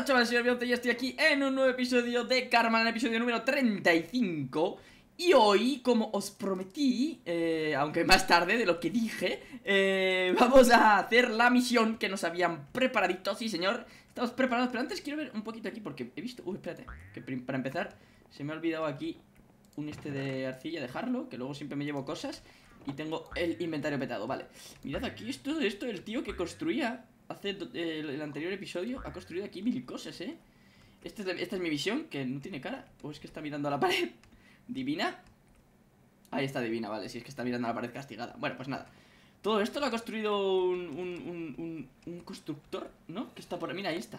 Hola chavales, soy Alexby 11 y estoy aquí en un nuevo episodio de Karma, en el episodio número 35. Y hoy, como os prometí, aunque más tarde de lo que dije, vamos a hacer la misión que nos habían preparadito, sí señor. Estamos preparados, pero antes quiero ver un poquito aquí porque he visto... Uy, espérate, que para empezar se me ha olvidado aquí un este de arcilla, dejarlo, que luego siempre me llevo cosas. Y tengo el inventario petado, vale. Mirad aquí, esto el tío que construía hace el anterior episodio ha construido aquí mil cosas, ¿eh? Esta es mi visión, que no tiene cara. O es que está mirando a la pared. ¿Divina? Ahí está divina, vale, si es que está mirando a la pared castigada. Bueno, pues nada. Todo esto lo ha construido un constructor, ¿no? Que está por... Mira, ahí está.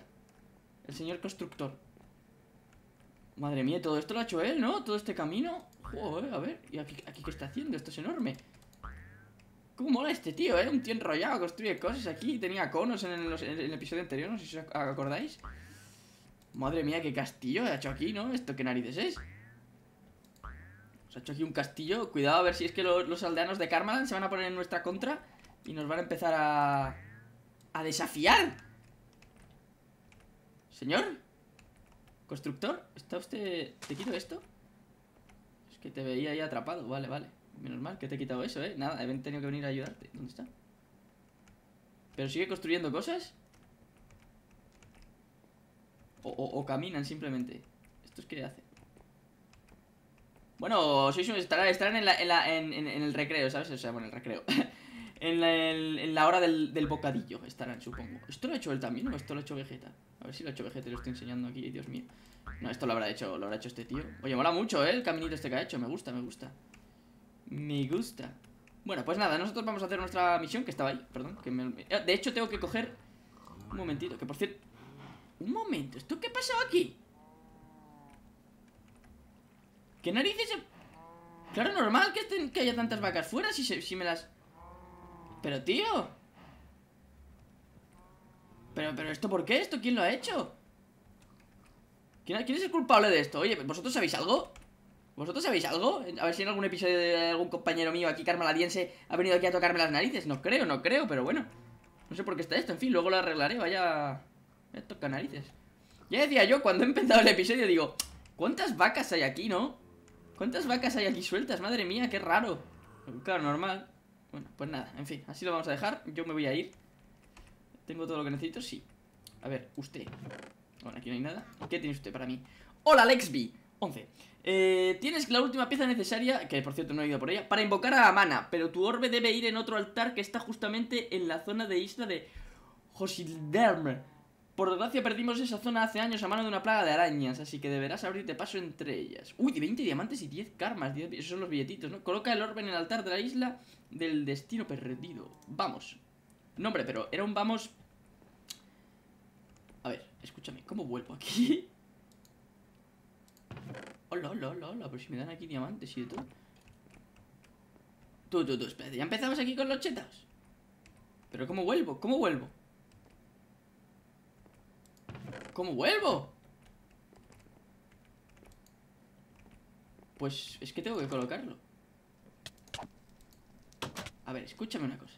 El señor constructor. Madre mía, todo esto lo ha hecho él, ¿no? Todo este camino. Joder, a ver. ¿Y aquí qué está haciendo? Esto es enorme. ¿Cómo mola este tío, eh? Un tío enrollado, construye cosas aquí. Tenía conos en el episodio anterior, no sé si os acordáis. Madre mía, qué castillo ha hecho aquí, ¿no? ¿Esto qué narices es? Se ha hecho aquí un castillo. Cuidado, a ver si es que los aldeanos de Karmaland se van a poner en nuestra contra y nos van a empezar a desafiar. Señor constructor, ¿está usted...? ¿Te quito esto? Es que te veía ahí atrapado, vale, vale. Menos mal que te he quitado eso, ¿eh? Nada, he tenido que venir a ayudarte. ¿Dónde está? ¿Pero sigue construyendo cosas? O caminan simplemente. ¿Estos qué hacen? Bueno, sois estarán en el recreo, ¿sabes? O sea, bueno, el recreo. en la hora del bocadillo estarán, supongo. ¿Esto lo ha hecho él también o esto lo ha hecho Vegeta? A ver si lo ha hecho Vegeta y lo estoy enseñando aquí, Dios mío. No, esto lo habrá hecho este tío. Oye, mola mucho, ¿eh? El caminito este que ha hecho, me gusta, me gusta. Me gusta. Bueno, pues nada, nosotros vamos a hacer nuestra misión, que estaba ahí, perdón. De hecho, tengo que coger... Un momentito, que por cierto... Un momento, ¿esto qué ha pasado aquí? ¿Qué narices? Claro, normal que haya tantas vacas fuera si me las... Pero, tío. Pero, ¿esto por qué? ¿Esto quién lo ha hecho? ¿Quién es el culpable de esto? Oye, ¿vosotros sabéis algo? ¿Vosotros sabéis algo? A ver si en algún episodio de algún compañero mío aquí, karmaland3, ha venido aquí a tocarme las narices. No creo, pero bueno. No sé por qué está esto, en fin, luego lo arreglaré, vaya... Me toca narices. Ya decía yo, cuando he empezado el episodio, digo... ¿Cuántas vacas hay aquí, no? ¿Cuántas vacas hay aquí sueltas? Madre mía, qué raro. Claro, normal. Bueno, pues nada, en fin, así lo vamos a dejar. Yo me voy a ir. ¿Tengo todo lo que necesito? Sí. A ver, usted. Bueno, aquí no hay nada. ¿Qué tiene usted para mí? Hola, Alexby 11. Tienes la última pieza necesaria, que por cierto no he ido por ella, para invocar a Amana, pero tu orbe debe ir en otro altar que está justamente en la zona de isla de Josilderm. Por desgracia perdimos esa zona hace años a mano de una plaga de arañas, así que deberás abrirte paso entre ellas. Uy, de 20 diamantes y 10 karmas, esos son los billetitos, ¿no? Coloca el orbe en el altar de la isla del destino perdido. Vamos. No, hombre, pero era un vamos... A ver, escúchame, ¿cómo vuelvo aquí? Hola, hola, hola, hola, pero si me dan aquí diamantes y de todo. Tú, espérate, ya empezamos aquí con los chetas. Pero ¿cómo vuelvo? ¿Cómo vuelvo? ¿Cómo vuelvo? Pues es que tengo que colocarlo. A ver, escúchame una cosa.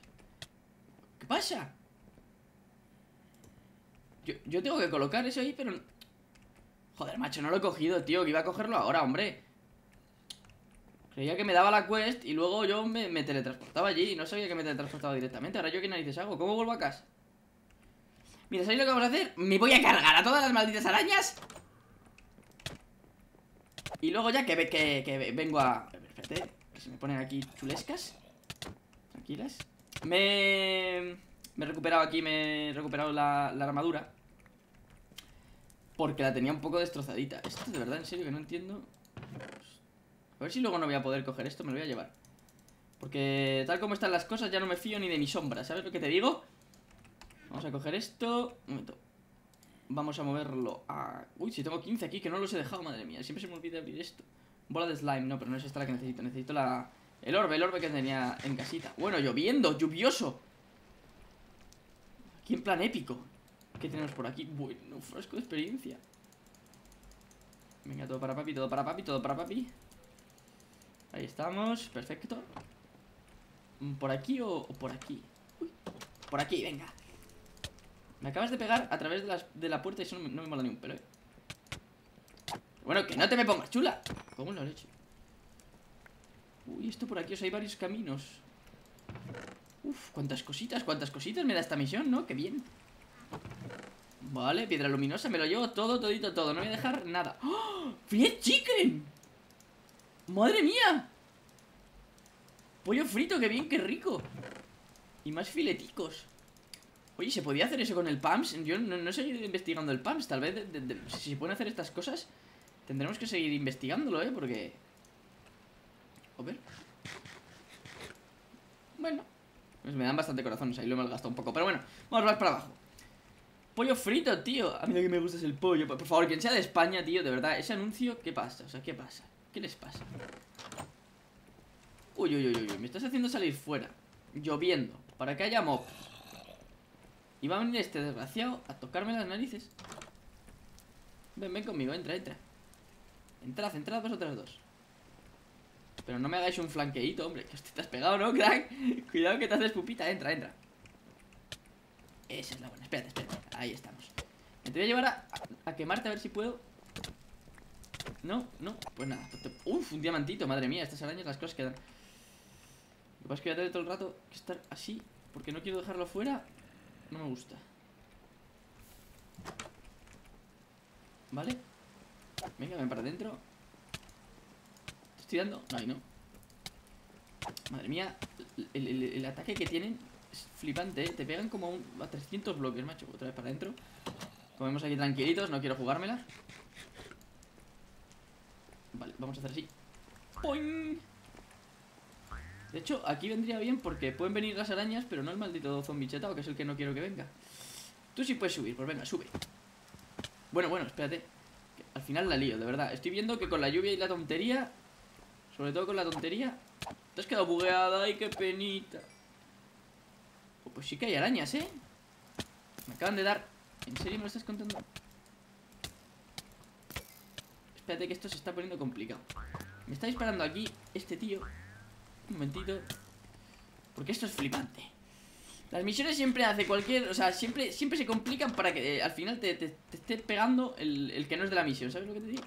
¿Qué pasa? Yo tengo que colocar eso ahí, pero... Joder, macho, no lo he cogido, tío, que iba a cogerlo ahora, hombre. Creía que me daba la quest y luego yo me teletransportaba allí y no sabía que me teletransportaba directamente. Ahora yo qué narices hago, ¿cómo vuelvo a casa? Mira, ¿sabéis lo que vamos a hacer? Me voy a cargar a todas las malditas arañas. Y luego ya que vengo a... Espérate, que se me ponen aquí chulescas. Tranquilas. Me he recuperado aquí, me he recuperado la armadura. Porque la tenía un poco destrozadita. Esto de verdad, en serio, que no entiendo. A ver si luego no voy a poder coger esto, me lo voy a llevar. Porque tal como están las cosas ya no me fío ni de mi sombra, ¿sabes lo que te digo? Vamos a coger esto. Un momento. Vamos a moverlo a... Uy, si tengo 15 aquí, que no los he dejado, madre mía. Siempre se me olvida abrir esto. Bola de slime, no, pero no es esta la que necesito. Necesito el orbe que tenía en casita. Bueno, lloviendo, lluvioso. Aquí en plan épico. ¿Qué tenemos por aquí? Bueno, frasco de experiencia. Venga, todo para papi, todo para papi, todo para papi. Ahí estamos, perfecto. ¿Por aquí o por aquí? Uy, por aquí, venga. Me acabas de pegar a través de la puerta y eso no me mola ni un pelo, Bueno, que no te me pongas chula. ¿Cómo lo has hecho? Uy, esto por aquí, o sea, hay varios caminos. Uf, cuántas cositas me da esta misión, ¿no? Qué bien. Vale, piedra luminosa, me lo llevo todo, todito, todo. No voy a dejar nada. ¡Oh! ¡Fried chicken! ¡Madre mía! Pollo frito, qué bien, qué rico. Y más fileticos. Oye, ¿se podía hacer eso con el PAMS? Yo no he seguido investigando el PAMS. Tal vez, si se pueden hacer estas cosas, tendremos que seguir investigándolo, porque... A ver. Bueno, pues me dan bastante corazones. Ahí lo he malgastado un poco, pero bueno, vamos más para abajo. Pollo frito, tío. A mí lo que me gusta es el pollo. Por favor, quien sea de España, tío, de verdad, ese anuncio, ¿qué pasa? O sea, ¿qué pasa? ¿Qué les pasa? Uy, uy, uy, uy, me estás haciendo salir fuera. Lloviendo, para que haya mob. Y va a venir este desgraciado a tocarme las narices. Ven, ven conmigo, entra, entra. Entrad, entrad vosotras dos. Pero no me hagáis un flanqueíto, hombre. Que te has pegado, ¿no, crack? Cuidado que te haces pupita, entra, entra. Esa es la buena, espérate, espérate. Ahí estamos. Me te voy a llevar a quemarte a ver si puedo. No, no, pues nada. Uf, un diamantito, madre mía, estas arañas, las cosas que dan. Lo que pasa es que voy a tener todo el rato que estar así, porque no quiero dejarlo fuera. No me gusta. Vale. Venga, ven para adentro. Te estoy dando. Ay, no. Madre mía, el ataque que tienen es flipante, ¿eh? Te pegan como a 300 bloques, macho. Otra vez para adentro. Comemos aquí tranquilitos, no quiero jugármela. Vale, vamos a hacer así. ¡Poing! De hecho, aquí vendría bien porque pueden venir las arañas, pero no el maldito zombichetao, que es el que no quiero que venga. Tú sí puedes subir, pues venga, sube. Bueno, bueno, espérate. Al final la lío, de verdad. Estoy viendo que con la lluvia y la tontería, sobre todo con la tontería, te has quedado bugueada. ¡Ay, qué penita! Pues sí que hay arañas, ¿eh? Me acaban de dar... ¿En serio me lo estás contando? Espérate que esto se está poniendo complicado. Me está disparando aquí este tío. Un momentito. Porque esto es flipante. Las misiones siempre hace cualquier... O sea, siempre se complican para que al final te esté pegando el que no es de la misión. ¿Sabes lo que te digo?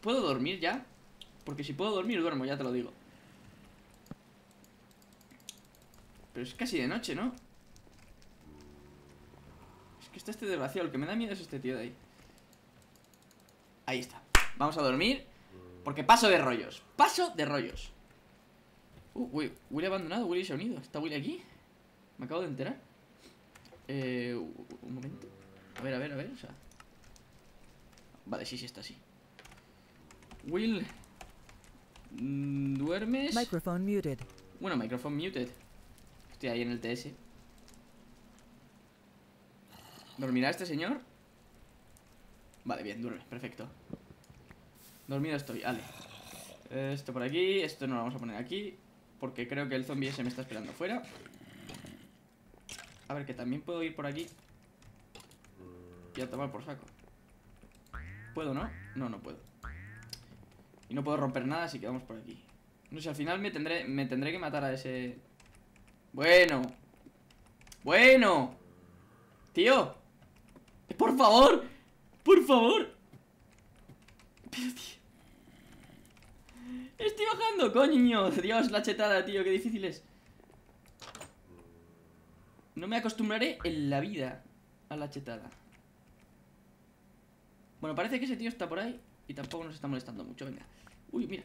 ¿Puedo dormir ya? Porque si puedo dormir, duermo, ya te lo digo. Pero es casi de noche, ¿no? Es que está este desgraciado. El que me da miedo es este tío de ahí. Ahí está. Vamos a dormir. Porque paso de rollos. Paso de rollos. Willy abandonado. Willy se ha unido. ¿Está Willy aquí? Me acabo de enterar. Un momento. A ver, a ver, a ver. O sea. Vale, sí, sí está así. Will. ¿Duermes? Microphone muted. Bueno, microphone muted. Estoy ahí en el TS. ¿Dormirá este señor? Vale, bien, duerme, perfecto. Dormido estoy, vale. Esto por aquí, esto no lo vamos a poner aquí, porque creo que el zombie ese me está esperando fuera. A ver, que también puedo ir por aquí y a tomar por saco. ¿Puedo, no? No, no puedo. Y no puedo romper nada, así que vamos por aquí. No sé, al final me tendré que matar a ese... Bueno. Bueno. Tío. Por favor. ¡Por favor! Pero, tío... ¡Estoy bajando, coño! Dios, la chetada, tío, qué difícil es. No me acostumbraré en la vida a la chetada. Bueno, parece que ese tío está por ahí y tampoco nos está molestando mucho, venga. Uy, mira.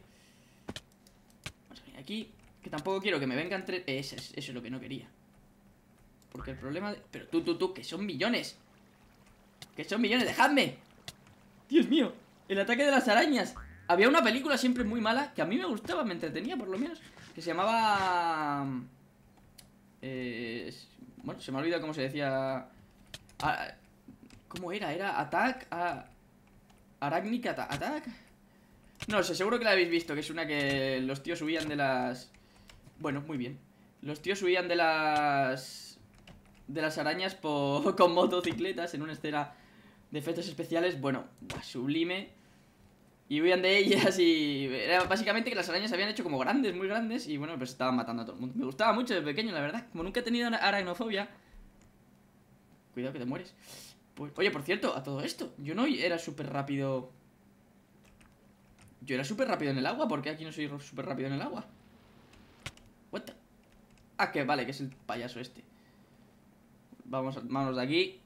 Vamos a venir aquí, que tampoco quiero que me vengan tres... Eso es lo que no quería. Porque el problema de... Pero tú, que son millones... ¡Que son millones! ¡Dejadme! ¡Dios mío! El ataque de las arañas. Había una película siempre muy mala que a mí me gustaba, me entretenía por lo menos, que se llamaba... Bueno, se me ha olvidado cómo se decía... ¿Cómo era? ¿Era Attack? ¿Aracnic Attack? No sé, seguro que la habéis visto, que es una que los tíos huían de las... Bueno, muy bien. Los tíos huían de las... arañas con motocicletas en una escena... de efectos especiales, bueno, sublime. Y huían de ellas y... Era básicamente que las arañas se habían hecho como grandes, muy grandes. Y bueno, pues estaban matando a todo el mundo. Me gustaba mucho de pequeño, la verdad. Como nunca he tenido aracnofobia, Cuidado que te mueres. Pues, oye, por cierto, a todo esto, yo no era súper rápido. Yo era súper rápido en el agua. ¿Por qué aquí no soy súper rápido en el agua? What the... Ah, que vale, que es el payaso este. Vamos, vámonos de aquí.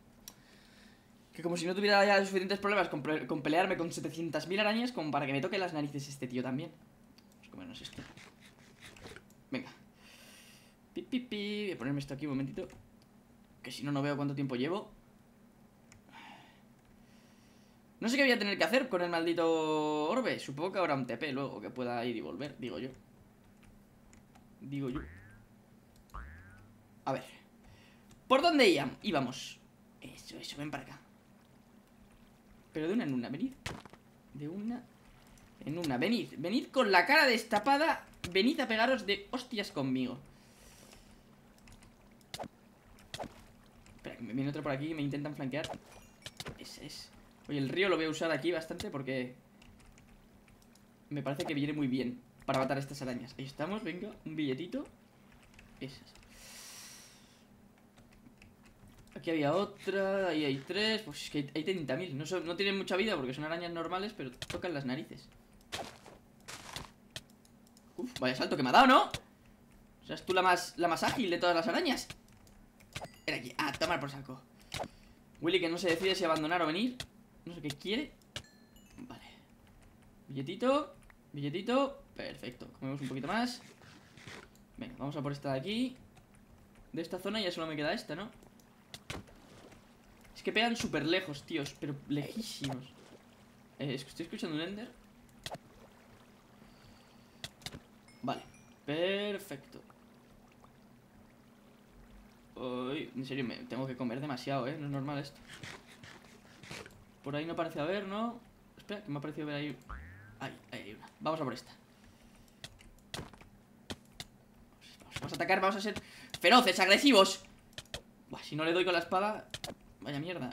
Que como si no tuviera ya suficientes problemas con pelearme con 700.000 arañas como para que me toque las narices este tío también. Vamos a comernos esto. Venga. Pi, pi, pi. Voy a ponerme esto aquí un momentito, que si no, no veo cuánto tiempo llevo. No sé qué voy a tener que hacer con el maldito orbe. Supongo que habrá un TP luego que pueda ir y volver, digo yo. Digo yo. A ver, ¿por dónde íbamos? Eso, eso, ven para acá. Pero de una en una, venid. De una en una, venid. Venid con la cara destapada. Venid a pegaros de hostias conmigo. Espera, que me viene otro por aquí. Me intentan flanquear. Ese es. Oye, el río lo voy a usar aquí bastante porque me parece que viene muy bien para matar a estas arañas. Ahí estamos, venga, un billetito. Esas. Aquí había otra, ahí hay tres. Pues es que hay 30.000, no tienen mucha vida porque son arañas normales, pero tocan las narices. Uf, vaya salto que me ha dado, ¿no? O sea, es tú la más ágil de todas las arañas. Era aquí, ah, tomar por saco. Willy que no se decide si abandonar o venir. No sé qué quiere. Vale. Billetito, billetito. Perfecto, comemos un poquito más. Venga, vamos a por esta de aquí. De esta zona ya solo me queda esta, ¿no? Es que pegan súper lejos, tíos, pero lejísimos. Estoy escuchando un Ender. Vale, perfecto. Uy, en serio, me tengo que comer demasiado, ¿eh? No es normal esto. Por ahí no parece haber, ¿no? Espera, que me ha parecido ver ahí... Ahí, ahí hay una. Vamos a por esta. Vamos a atacar, vamos a ser feroces, agresivos. Buah, si no le doy con la espada... Vaya mierda.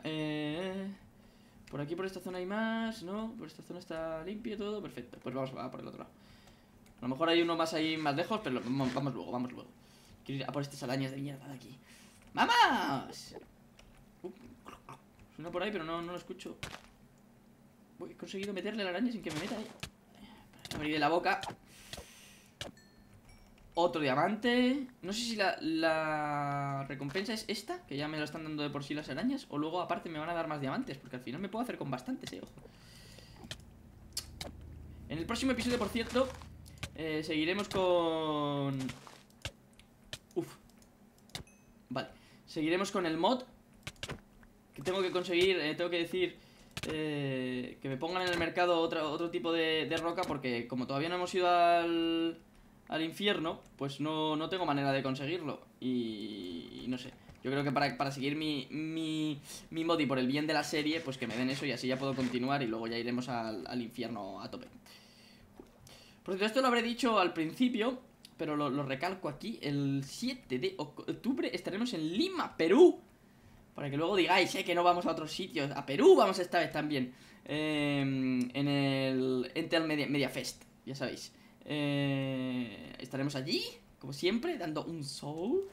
Por aquí, por esta zona hay más, ¿no? Por esta zona está limpio todo. Perfecto. Pues vamos a por el otro lado. A lo mejor hay uno más ahí más lejos, pero vamos luego, vamos luego. Quiero ir a por estas arañas de mierda de aquí. ¡Vamos! Suena por ahí, pero no lo escucho. Uy, he conseguido meterle la araña sin que me meta ahí. Abrirle la boca. Otro diamante. No sé si la recompensa es esta, que ya me lo están dando de por sí las arañas, o luego aparte me van a dar más diamantes, porque al final me puedo hacer con bastantes, ojo. En el próximo episodio, por cierto, seguiremos con... Uf. Vale, seguiremos con el mod, que tengo que conseguir, tengo que decir que me pongan en el mercado otro tipo de roca, porque como todavía no hemos ido al infierno, pues no tengo manera de conseguirlo. Y no sé, yo creo que para seguir mi mod y por el bien de la serie, pues que me den eso y así ya puedo continuar. Y luego ya iremos al infierno a tope. Por cierto, esto lo habré dicho al principio, pero lo recalco aquí. El 7 de octubre estaremos en Lima, Perú. Para que luego digáis, que no vamos a otros sitios. A Perú vamos esta vez también, en el Entel Media Fest, ya sabéis. Estaremos allí, como siempre, dando un show.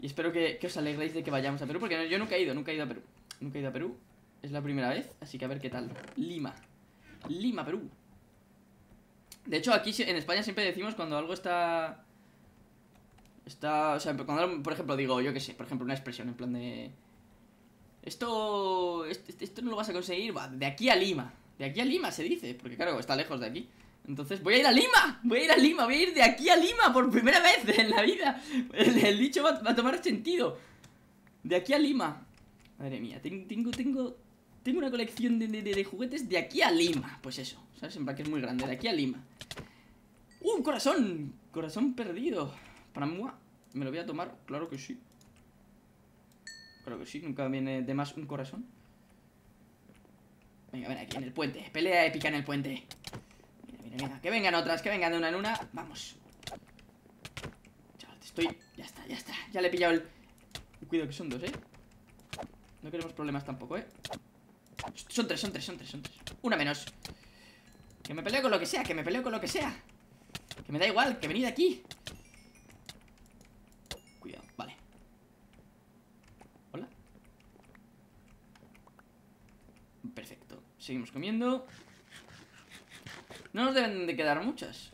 Y espero que os alegréis de que vayamos a Perú, porque yo nunca he ido a Perú. Nunca he ido a Perú, es la primera vez, así que a ver qué tal. Lima, Perú. De hecho, aquí en España siempre decimos cuando algo está, o sea, cuando, por ejemplo, digo, yo qué sé, por ejemplo, una expresión en plan de esto no lo vas a conseguir, va, de aquí a Lima se dice, porque claro, está lejos de aquí. Entonces voy a ir a Lima, voy a ir de aquí a Lima por primera vez en la vida. El dicho va a tomar sentido. De aquí a Lima. Madre mía, tengo una colección de juguetes de aquí a Lima. Pues eso, ¿sabes? En plan que es muy grande, de aquí a Lima. Un corazón, corazón perdido. Para moi, me lo voy a tomar, claro que sí. Claro que sí, nunca viene de más un corazón. Venga, ven aquí en el puente, pelea épica en el puente. Venga, que vengan otras, que vengan de una en una. Vamos. Chaval, ya está. Ya le he pillado el... Cuidado que son dos, ¿eh? No queremos problemas tampoco, ¿eh? Son tres. Una menos. Que me peleo con lo que sea, que me da igual, que venid aquí. Cuidado, vale. Hola. Perfecto. Seguimos comiendo. No nos deben de quedar muchas.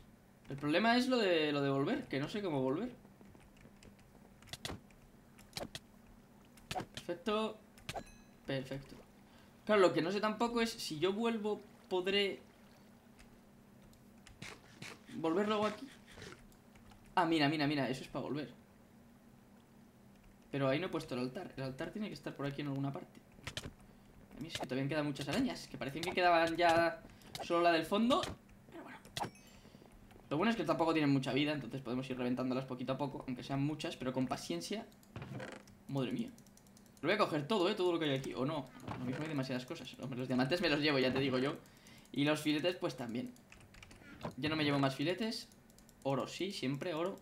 El problema es lo de volver, que no sé cómo volver. Perfecto. Perfecto. Claro, lo que no sé tampoco es si yo vuelvo, podré volver luego aquí. Ah, mira, mira, mira, eso es para volver. Pero ahí no he puesto el altar. El altar tiene que estar por aquí en alguna parte. A mí es que todavía quedan muchas arañas, que parecían que quedaban ya solo la del fondo. Pero bueno, lo bueno es que tampoco tienen mucha vida, entonces podemos ir reventándolas poquito a poco, aunque sean muchas, pero con paciencia. Madre mía. Lo voy a coger todo, todo lo que hay aquí, o no. A lo mejor hay demasiadas cosas. Los diamantes me los llevo, ya te digo yo. Y los filetes, pues también. Ya no me llevo más filetes. Oro, sí, siempre oro.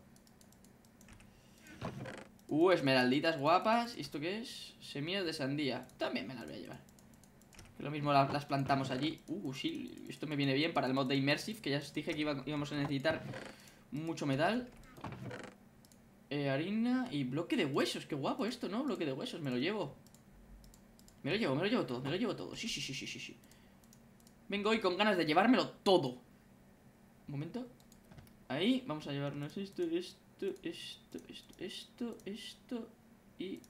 Esmeralditas guapas. ¿Y esto qué es? Semillas de sandía. También me las voy a llevar. Lo mismo las plantamos allí. Sí, esto me viene bien para el mod de Immersive, que ya os dije que íbamos a necesitar mucho metal. Harina y bloque de huesos. Qué guapo esto, ¿no? Bloque de huesos, me lo llevo. Me lo llevo todo. Sí. Vengo hoy con ganas de llevármelo todo. Un momento. Ahí, vamos a llevarnos esto y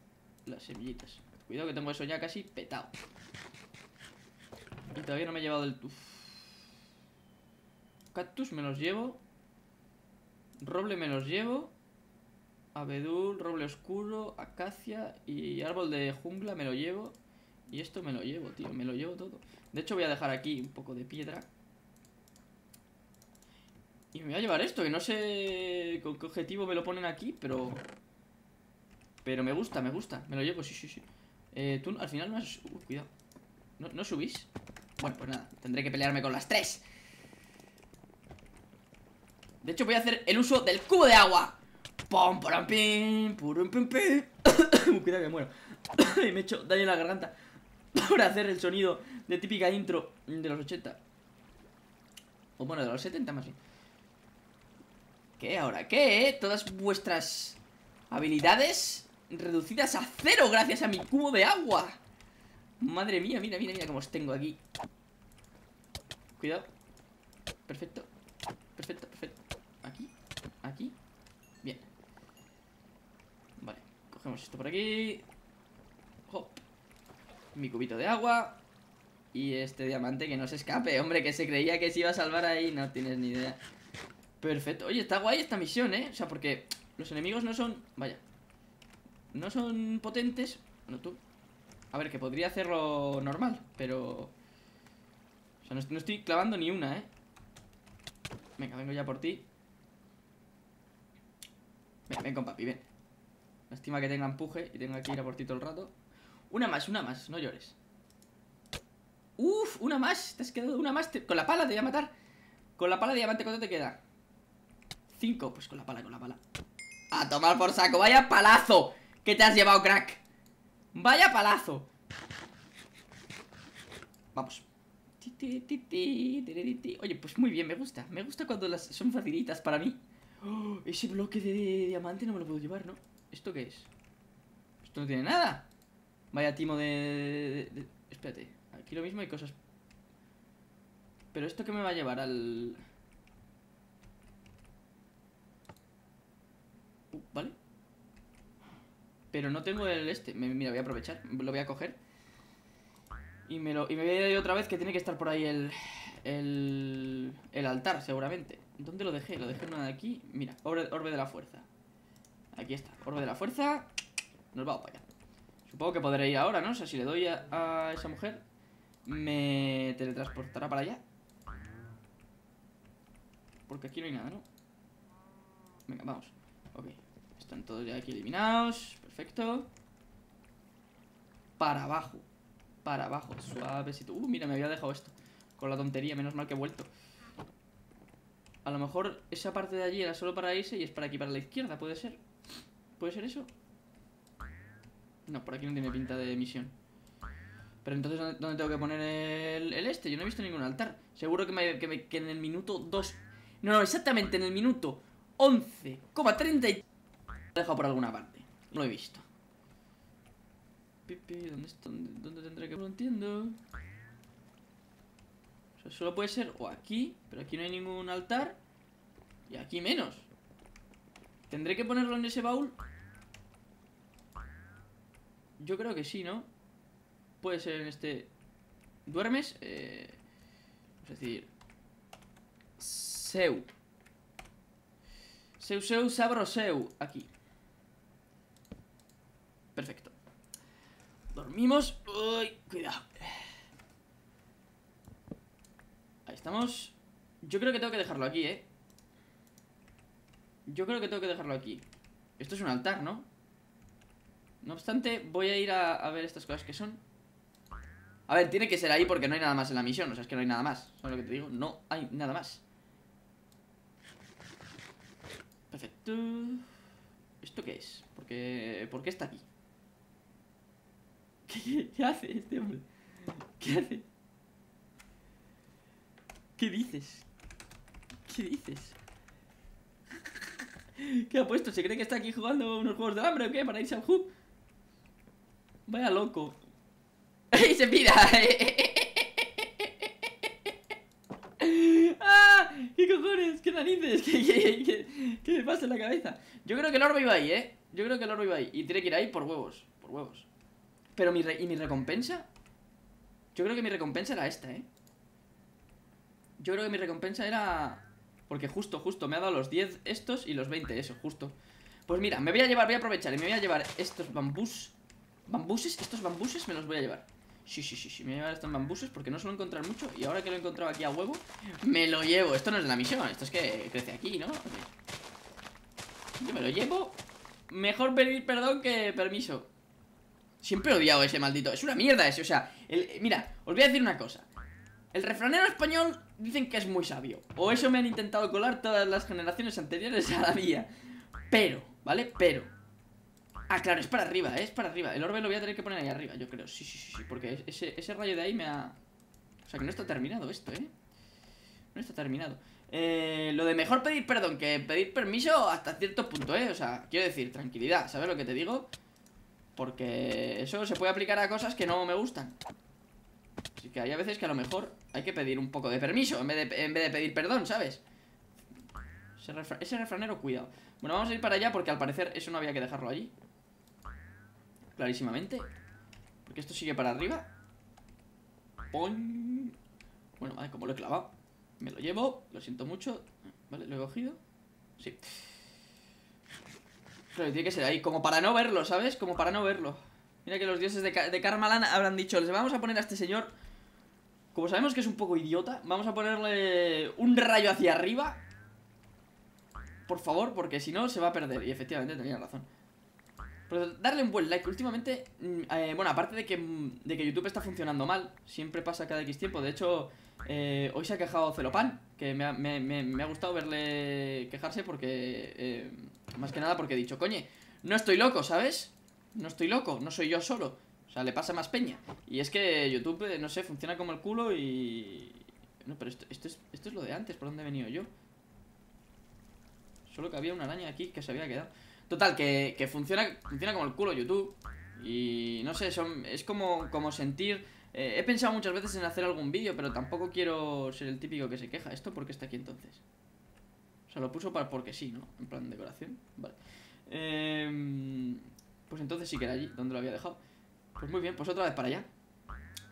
las semillitas. Cuidado que tengo eso ya casi petado. Y todavía no me he llevado el... Cactus me los llevo. Roble me los llevo. Abedul, roble oscuro, acacia y árbol de jungla me lo llevo. Y esto me lo llevo, tío, me lo llevo todo. De hecho voy a dejar aquí un poco de piedra. Y me voy a llevar esto, que no sé con qué objetivo me lo ponen aquí, pero... pero me gusta, me lo llevo, sí. Tú al final no has... cuidado. ¿No subís? Bueno, pues nada, tendré que pelearme con las tres. De hecho voy a hacer el uso del cubo de agua. ¡Pum, pum, pim, purum, pim, pim! Cuidado que muero. Y me he hecho daño en la garganta por hacer el sonido de típica intro de los 80. O bueno, de los 70 más bien. ¿Qué ahora? ¿Qué? Todas vuestras habilidades reducidas a cero gracias a mi cubo de agua. Madre mía, mira cómo os tengo aquí. Cuidado. Perfecto. Aquí. Bien. Vale, cogemos esto por aquí. Hop. Mi cubito de agua. Y este diamante que no se escape, hombre, que se creía que se iba a salvar ahí. No tienes ni idea. Perfecto, oye, está guay esta misión, O sea, porque los enemigos no son... vaya, no son potentes. No, tú. A ver, que podría hacerlo normal, pero... o sea, no estoy clavando ni una, Venga, vengo ya por ti. Ven con papi, ven. Lástima que tenga empuje y tenga que ir a por ti todo el rato. Una más, no llores. Uf, una más. Te has quedado una más, con la pala te voy a matar. Con la pala de diamante, ¿cuánto te queda? 5, pues con la pala. A tomar por saco, vaya palazo que te has llevado, crack. Vaya palazo. Vamos. Oye, pues muy bien, me gusta cuando las son facilitas para mí. Oh, ese bloque de diamante no me lo puedo llevar, ¿no? ¿Esto qué es? Esto no tiene nada. Vaya timo de... Espérate, aquí lo mismo hay cosas. Pero esto que me va a llevar al... vale. Pero no tengo el este. Mira, voy a aprovechar, lo voy a coger. Y me voy a ir otra vez, que tiene que estar por ahí el altar, seguramente. ¿Dónde lo dejé? Lo dejé en una de aquí. Mira, orbe de la fuerza. Aquí está, orbe de la fuerza. Nos vamos para allá. Supongo que podré ir ahora, ¿no? O sea, si le doy a esa mujer, me teletransportará para allá. Porque aquí no hay nada, ¿no? Venga, vamos. Ok, están todos ya aquí eliminados. Perfecto. Para abajo, suavecito. Mira, me había dejado esto con la tontería, menos mal que he vuelto. A lo mejor esa parte de allí era solo para irse y es para aquí, para la izquierda, ¿puede ser? ¿Puede ser eso? No, por aquí no tiene pinta de misión. Pero entonces, ¿dónde tengo que poner el este? Yo no he visto ningún altar. Seguro que en el minuto 2... No, exactamente, en el minuto 11,30... lo he dejado por alguna parte, lo he visto. ¿Dónde tendré que...? No entiendo. O sea, solo puede ser o aquí, pero aquí no hay ningún altar. Y aquí menos. ¿Tendré que ponerlo en ese baúl? Yo creo que sí, ¿no? Puede ser en este... ¿Duermes? Es decir... Seu. Seu, seu, sabro, seu. Aquí. Perfecto. Dormimos. Uy, cuidado. Ahí estamos. Yo creo que tengo que dejarlo aquí, ¿eh? Yo creo que tengo que dejarlo aquí. Esto es un altar, ¿no? No obstante, voy a ir a ver estas cosas que son. A ver, tiene que ser ahí porque no hay nada más en la misión. O sea, es que no hay nada más. ¿Sabes lo que te digo? No hay nada más. Perfecto. ¿Esto qué es? ¿Por qué está aquí? ¿Qué hace este hombre? ¿Qué hace? ¿Qué dices? ¿Qué dices? ¿Qué ha puesto? ¿Se cree que está aquí jugando unos juegos de hambre o qué? Para irse al hub. Vaya loco. ¡Y se pira! ¡Ah! ¿Qué cojones? ¿Qué narices? ¿Qué me pasa en la cabeza? Yo creo que el orbe iba ahí, ¿eh? Yo creo que el orbe iba ahí. Y tiene que ir ahí por huevos. Por huevos. Pero mi recompensa. Yo creo que mi recompensa era esta, ¿eh? Yo creo que mi recompensa era... Porque justo me ha dado los 10 estos y los 20, eso, justo. Pues mira, me voy a llevar, voy a aprovechar y me voy a llevar estos bambús. ¿Bambuses? Estos bambuses me los voy a llevar. Sí, me voy a llevar estos bambuses porque no suelo encontrar mucho. Y ahora que lo he encontrado aquí a huevo, me lo llevo. Esto no es de la misión, esto es que crece aquí, ¿no? Yo me lo llevo. Mejor pedir perdón que permiso. Siempre he odiado a ese maldito. Es una mierda ese, o sea, mira, os voy a decir una cosa. El refranero español dicen que es muy sabio. O eso me han intentado colar todas las generaciones anteriores a la mía. Pero, ¿vale? Pero. Ah, claro, es para arriba, ¿eh? Es para arriba. El orbe lo voy a tener que poner ahí arriba, yo creo. Sí. Porque ese rayo de ahí me ha... O sea, que no está terminado esto, ¿eh? No está terminado. Lo de mejor pedir perdón que pedir permiso hasta cierto punto, ¿eh? O sea, quiero decir, tranquilidad, ¿sabes lo que te digo? Porque eso se puede aplicar a cosas que no me gustan. Así que hay a veces que a lo mejor hay que pedir un poco de permiso en vez de pedir perdón, ¿sabes? Ese refranero, cuidado. Bueno, vamos a ir para allá porque al parecer eso no había que dejarlo allí. Clarísimamente. Porque esto sigue para arriba. ¡Pon! Bueno, vale, como lo he clavado. Me lo llevo, lo siento mucho. Vale, lo he cogido. Sí. Claro, tiene que ser ahí, como para no verlo, ¿sabes? Como para no verlo. Mira que los dioses de Karmaland habrán dicho, les vamos a poner a este señor... Como sabemos que es un poco idiota, vamos a ponerle un rayo hacia arriba. Por favor, porque si no se va a perder. Y efectivamente tenía razón. Pero darle un buen like. Últimamente, bueno, aparte de que YouTube está funcionando mal. Siempre pasa cada X tiempo. De hecho, hoy se ha quejado Celopan. Que me ha gustado verle quejarse porque... más que nada porque he dicho, coñe, no estoy loco, ¿sabes? No estoy loco, no soy yo solo. O sea, le pasa más peña. Y es que YouTube, no sé, funciona como el culo y... No, pero esto es lo de antes, ¿por dónde he venido yo? Solo que había una araña aquí que se había quedado. Total, que funciona como el culo YouTube. Y no sé, es como sentir... he pensado muchas veces en hacer algún vídeo, pero tampoco quiero ser el típico que se queja. ¿Esto por qué está aquí entonces? O sea, lo puso para porque sí, ¿no? En plan decoración. Vale. Pues entonces sí que era allí, donde lo había dejado. Pues muy bien, pues otra vez para allá.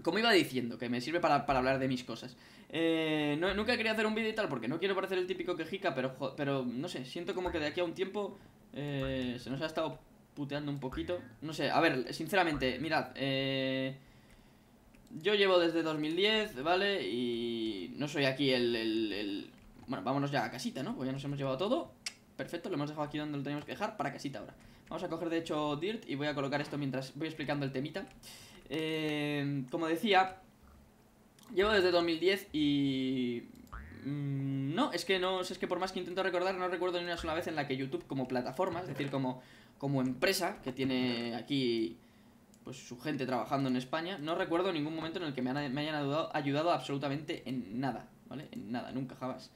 Como iba diciendo, que me sirve para hablar de mis cosas. Nunca quería hacer un vídeo y tal, porque no quiero parecer el típico quejica, pero no sé, siento como que de aquí a un tiempo se nos ha estado puteando un poquito. No sé, a ver, sinceramente, mirad, yo llevo desde 2010, ¿vale? Y no soy aquí el... Bueno, vámonos ya a casita, ¿no? Pues ya nos hemos llevado todo. Perfecto, lo hemos dejado aquí donde lo teníamos que dejar, para casita ahora. Vamos a coger de hecho Dirt y voy a colocar esto mientras voy explicando el temita. Como decía, llevo desde 2010 y... no, es que no, es que por más que intento recordar, no recuerdo ni una sola vez en la que YouTube como plataforma, es decir, como empresa que tiene aquí pues su gente trabajando en España, no recuerdo ningún momento en el que me hayan ayudado absolutamente en nada, ¿vale? En nada, nunca, jamás.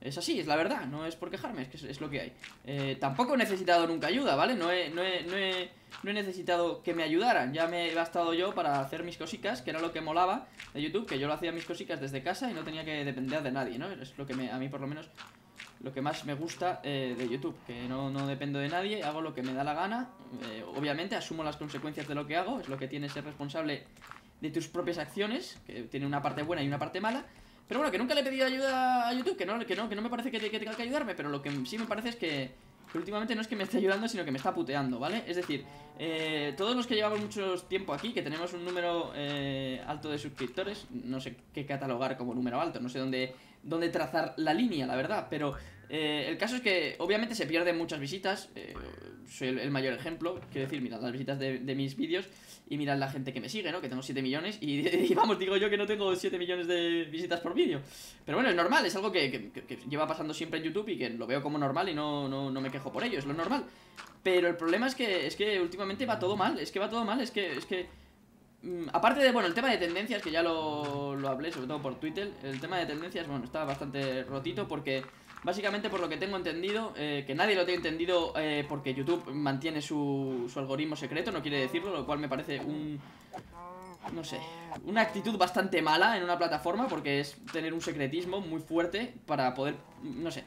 Es así, es la verdad, no es por quejarme, es que es lo que hay. Tampoco he necesitado nunca ayuda, ¿vale? No he necesitado que me ayudaran. Ya me he gastado yo para hacer mis cositas, que era lo que molaba de YouTube, que yo lo hacía mis cositas desde casa y no tenía que depender de nadie, ¿no? Es lo que a mí por lo menos lo que más me gusta de YouTube, que no dependo de nadie, hago lo que me da la gana. Obviamente asumo las consecuencias de lo que hago, es lo que tiene ser responsable de tus propias acciones, que tiene una parte buena y una parte mala. Pero bueno, que nunca le he pedido ayuda a YouTube, que no me parece que tenga que ayudarme, pero lo que sí me parece es que últimamente no es que me esté ayudando, sino que me está puteando, ¿vale? Es decir, todos los que llevamos mucho tiempo aquí, que tenemos un número alto de suscriptores, no sé qué catalogar como número alto, no sé dónde trazar la línea, la verdad, pero el caso es que obviamente se pierden muchas visitas, soy el mayor ejemplo, quiero decir, mirad las visitas de mis vídeos y mirad la gente que me sigue, ¿no? Que tengo 7 millones y vamos, digo yo que no tengo 7 millones de visitas por vídeo. Pero bueno, es normal, es algo que lleva pasando siempre en YouTube y que lo veo como normal y no me quejo por ello, es lo normal. Pero el problema es que últimamente va todo mal, es que aparte de, bueno, el tema de tendencias, que ya lo hablé, sobre todo por Twitter, el tema de tendencias, bueno, está bastante rotito porque... Básicamente por lo que tengo entendido, que nadie lo tiene entendido porque YouTube mantiene su algoritmo secreto, no quiere decirlo, lo cual me parece no sé, una actitud bastante mala en una plataforma porque es tener un secretismo muy fuerte para poder, no sé.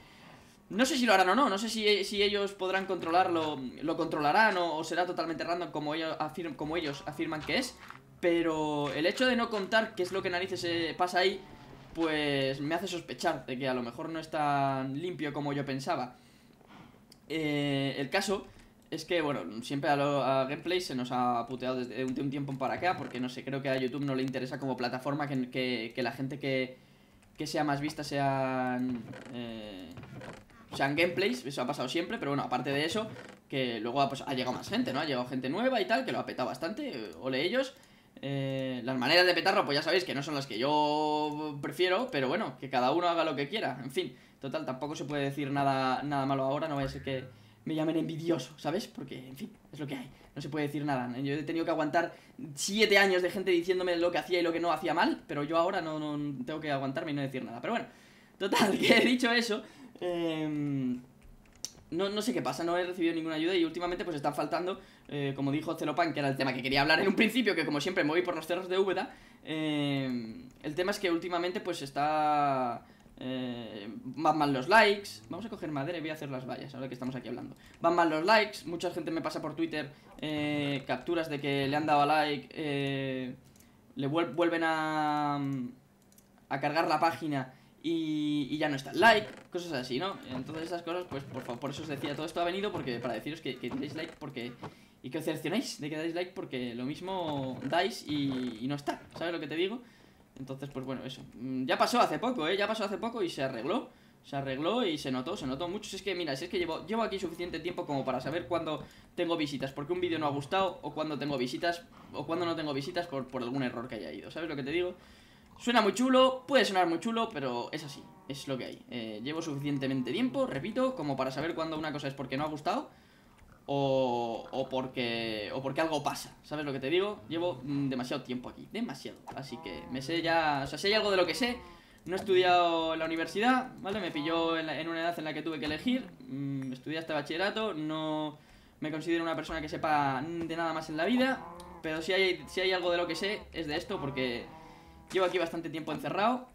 No sé si lo harán o no, no sé si ellos podrán controlarlo, lo controlarán o será totalmente random como ellos afirman que es. Pero el hecho de no contar qué es lo que narices pasa ahí, pues me hace sospechar de que a lo mejor no es tan limpio como yo pensaba. El caso es que, bueno, siempre a Gameplay se nos ha puteado desde un tiempo para acá, porque no sé, creo que a YouTube no le interesa como plataforma que la gente que sea más vista sean gameplays, eso ha pasado siempre, pero bueno, aparte de eso, que luego pues, ha llegado más gente, ¿no? Ha llegado gente nueva y tal, que lo ha petado bastante, ole ellos. Las maneras de petarlo, pues ya sabéis que no son las que yo prefiero, pero bueno, que cada uno haga lo que quiera, en fin. Total, tampoco se puede decir nada malo ahora, no vaya a ser que me llamen envidioso, ¿sabes? Porque, en fin, es lo que hay, no se puede decir nada. Yo he tenido que aguantar 7 años de gente diciéndome lo que hacía y lo que no hacía mal, pero yo ahora no tengo que aguantarme y no decir nada. Pero bueno, total, que he dicho eso, no sé qué pasa, no he recibido ninguna ayuda y últimamente pues están faltando, como dijo Celopan, que era el tema que quería hablar en un principio, que como siempre me voy por los cerros de Úbeda. El tema es que últimamente pues está... van mal los likes. Vamos a coger madera y voy a hacer las vallas ahora que estamos aquí hablando. Van mal los likes, mucha gente me pasa por Twitter capturas de que le han dado a like, le vuelven a cargar la página y ya no está el like, cosas así, ¿no? Entonces esas cosas, pues por favor, por eso os decía, todo esto ha venido porque para deciros que dais like porque... Y que os cercionéis de que dais like porque lo mismo dais y no está, ¿sabes lo que te digo? Entonces, pues bueno, eso. Ya pasó hace poco, ¿eh? Ya pasó hace poco y se arregló. Se arregló y se notó mucho. Si es que, mira, si es que llevo aquí suficiente tiempo como para saber cuándo tengo visitas porque un vídeo no ha gustado, o cuándo tengo visitas, o cuándo no tengo visitas por algún error que haya ido, ¿sabes lo que te digo? Suena muy chulo, puede sonar muy chulo, pero es así, es lo que hay. Llevo suficientemente tiempo, repito, como para saber cuándo una cosa es porque no ha gustado o porque algo pasa, ¿sabes lo que te digo? Llevo demasiado tiempo aquí, demasiado, así que me sé ya, o sea, sé algo de lo que sé. No he estudiado en la universidad, ¿vale? Me pilló en una edad en la que tuve que elegir, estudié hasta bachillerato, no me considero una persona que sepa de nada más en la vida, pero si hay algo de lo que sé es de esto porque... Llevo aquí bastante tiempo encerrado.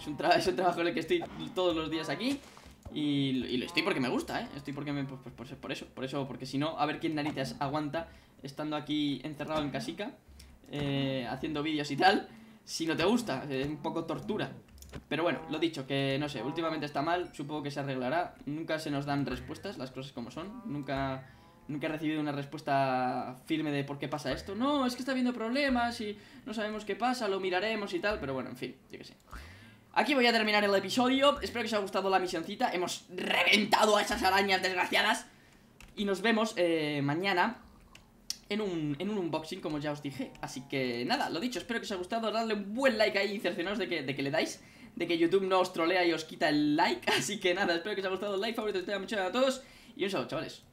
Es un trabajo en el que estoy todos los días aquí. Y lo estoy porque me gusta, ¿eh? Estoy porque por eso, porque si no, a ver quién narices aguanta estando aquí encerrado en casica, haciendo vídeos y tal. Si no te gusta, es un poco tortura. Pero bueno, lo dicho, que no sé, últimamente está mal, supongo que se arreglará. Nunca se nos dan respuestas, las cosas como son. Nunca he recibido una respuesta firme de por qué pasa esto. No, es que está habiendo problemas y no sabemos qué pasa, lo miraremos y tal. Pero bueno, en fin, yo qué sé. Aquí voy a terminar el episodio. Espero que os haya gustado la misioncita. Hemos reventado a esas arañas desgraciadas. Y nos vemos mañana en un unboxing, como ya os dije. Así que nada, lo dicho, espero que os haya gustado. Dadle un buen like ahí y cercioraos de que le dais. De que YouTube no os trolea y os quita el like. Así que nada, espero que os haya gustado el like, favorito, os tenga mucho a todos. Y un saludo, chavales.